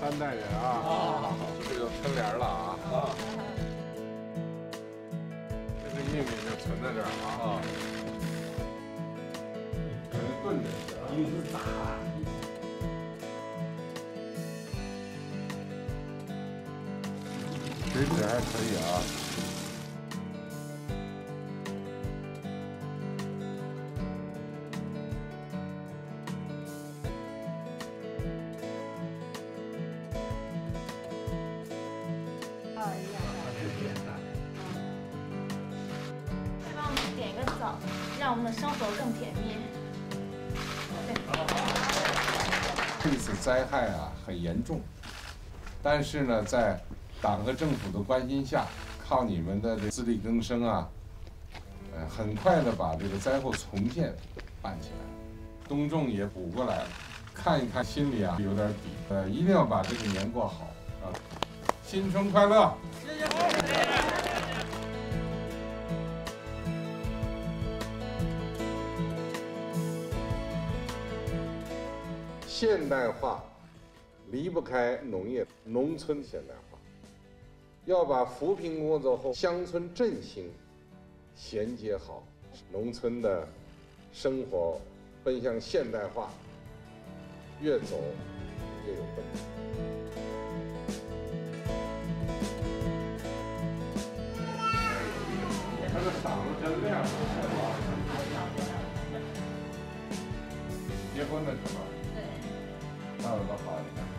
三代人啊，好，这就春联了啊。啊，这个命运就存在这儿啊。给它炖着吃啊，一直打。水质还可以啊。 让我们的生活更甜蜜。这次灾害啊很严重，但是呢，在党和政府的关心下，靠你们的这自力更生啊，很快的把这个灾后重建办起来，冬种也补过来了，看一看心里啊有点底，一定要把这个年过好啊！新春快乐！谢谢。 现代化离不开农业，农村现代化，要把扶贫工作后乡村振兴衔接好，农村的生活奔向现代化，越走越有奔头。你看这嗓子真亮啊！结婚了是吧？ 那有多好，你看。